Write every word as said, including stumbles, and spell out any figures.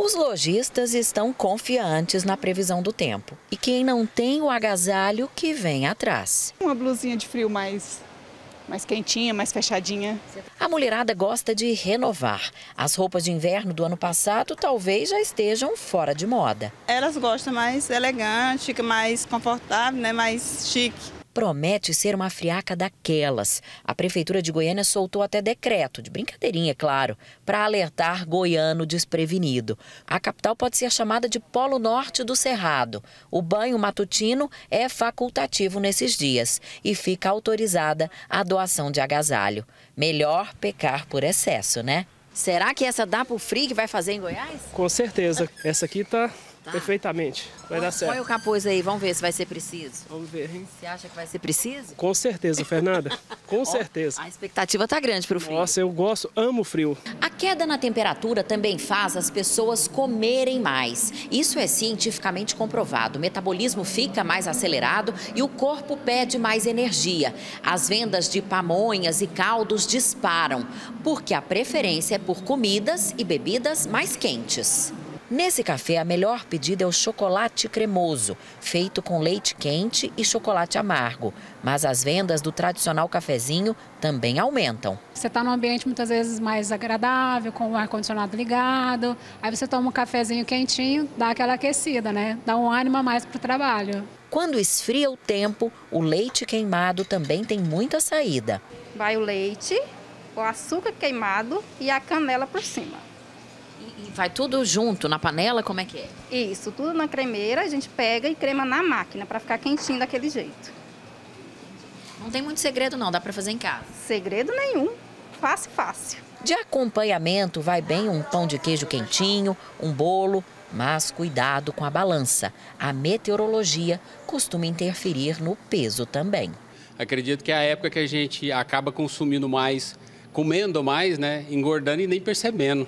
Os lojistas estão confiantes na previsão do tempo. E quem não tem o agasalho, que vem atrás. Uma blusinha de frio mais... mais quentinha, mais fechadinha. A mulherada gosta de renovar. As roupas de inverno do ano passado talvez já estejam fora de moda. Elas gostam mais elegante, mais confortável, né? Mais chique. Promete ser uma friaca daquelas. A Prefeitura de Goiânia soltou até decreto, de brincadeirinha, claro, para alertar goiano desprevenido. A capital pode ser chamada de Polo Norte do Cerrado. O banho matutino é facultativo nesses dias e fica autorizada a doação de agasalho. Melhor pecar por excesso, né? Será que essa dá pro frio que vai fazer em Goiás? Com certeza. Essa aqui tá... Tá. Perfeitamente, vai põe, dar certo. Põe o capuz aí, vamos ver se vai ser preciso. Vamos ver, hein? Você acha que vai ser preciso? Com certeza, Fernanda, com oh, certeza. A expectativa está grande para o frio. Nossa, eu gosto, amo o frio. A queda na temperatura também faz as pessoas comerem mais. Isso é cientificamente comprovado. O metabolismo fica mais acelerado e o corpo pede mais energia. As vendas de pamonhas e caldos disparam, porque a preferência é por comidas e bebidas mais quentes. Nesse café, a melhor pedida é o chocolate cremoso, feito com leite quente e chocolate amargo. Mas as vendas do tradicional cafezinho também aumentam. Você está num ambiente muitas vezes mais agradável, com o ar-condicionado ligado, aí você toma um cafezinho quentinho, dá aquela aquecida, né? Dá um ânimo a mais para o trabalho. Quando esfria o tempo, o leite queimado também tem muita saída. Vai o leite, o açúcar queimado e a canela por cima. E vai tudo junto na panela, como é que é? Isso, tudo na cremeira, a gente pega e crema na máquina para ficar quentinho daquele jeito. Não tem muito segredo não, dá para fazer em casa? Segredo nenhum, fácil, fácil. De acompanhamento vai bem um pão de queijo quentinho, um bolo, mas cuidado com a balança. A meteorologia costuma interferir no peso também. Acredito que é a época que a gente acaba consumindo mais, comendo mais, né, engordando e nem percebendo.